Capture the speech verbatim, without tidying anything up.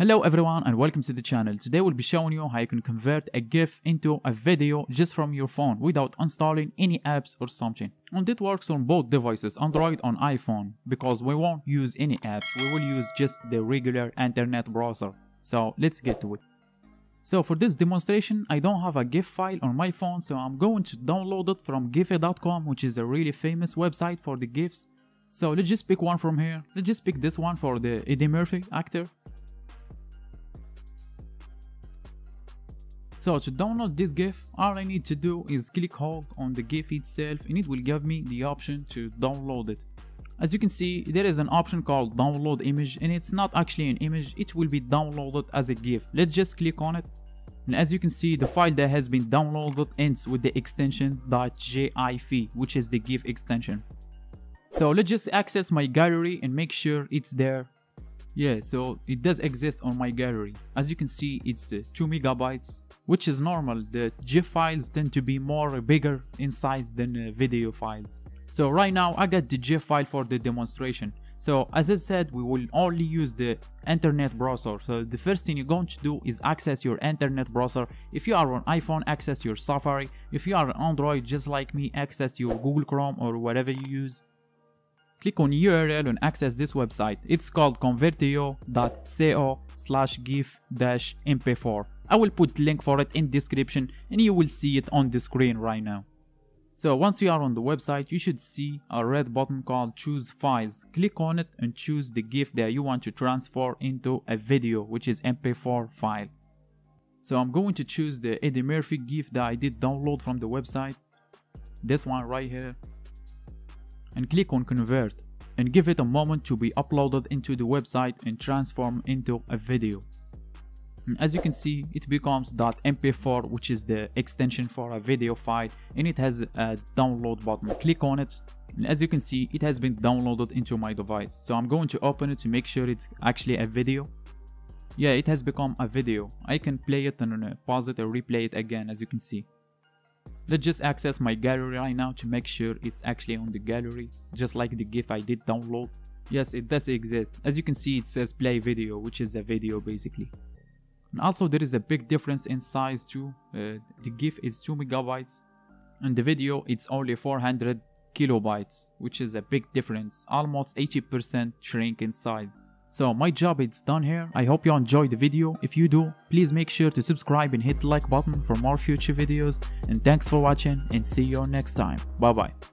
Hello everyone and welcome to the channel. Today we'll be showing you how you can convert a GIF into a video just from your phone without installing any apps or something. And it works on both devices, Android and iPhone, because we won't use any apps, we will use just the regular internet browser. So let's get to it. So for this demonstration, I don't have a GIF file on my phone, so I'm going to download it from Giphy dot com, which is a really famous website for the GIFs. So let's just pick one from here. Let's just pick this one for the Eddie Murphy actor. So to download this GIF, all I need to do is click hold on the GIF itself and it will give me the option to download it. As you can see, there is an option called download image and it's not actually an image, it will be downloaded as a GIF. Let's just click on it. And as you can see, the file that has been downloaded ends with the extension .gif, which is the GIF extension. So let's just access my gallery and make sure it's there. Yeah, so it does exist on my gallery. As you can see, it's uh, two megabytes, which is normal. The GIF files tend to be more bigger in size than uh, video files. So right now I got the GIF file for the demonstration. So as I said, we will only use the internet browser. So the first thing you're going to do is access your internet browser. If you are on iPhone, access your Safari. If you are on Android, just like me, access your Google Chrome or whatever you use. Click on U R L and access this website. It's called convertio dot co slash gif dash m p four. I will put link for it in description and you will see it on the screen right now. So once you are on the website, you should see a red button called choose files. Click on it and choose the GIF that you want to transfer into a video, which is M P four file. So I'm going to choose the Eddie Murphy GIF that I did download from the website. This one right here. And click on convert and give it a moment to be uploaded into the website and transform into a video. And as you can see, it becomes .m p four, which is the extension for a video file, and it has a download button. Click on it and as you can see, it has been downloaded into my device. So I'm going to open it to make sure it's actually a video. Yeah, it has become a video. I can play it and pause it or replay it again, as you can see. Let's just access my gallery right now to make sure it's actually on the gallery, just like the GIF I did download. Yes, it does exist. As you can see, it says play video, which is a video basically. And also there is a big difference in size too. Uh, the GIF is two megabytes and the video it's only four hundred kilobytes, which is a big difference, almost eighty percent shrink in size. So my job is done here. I hope you enjoyed the video. If you do, please make sure to subscribe and hit the like button for more future videos. And thanks for watching and see you next time. Bye bye.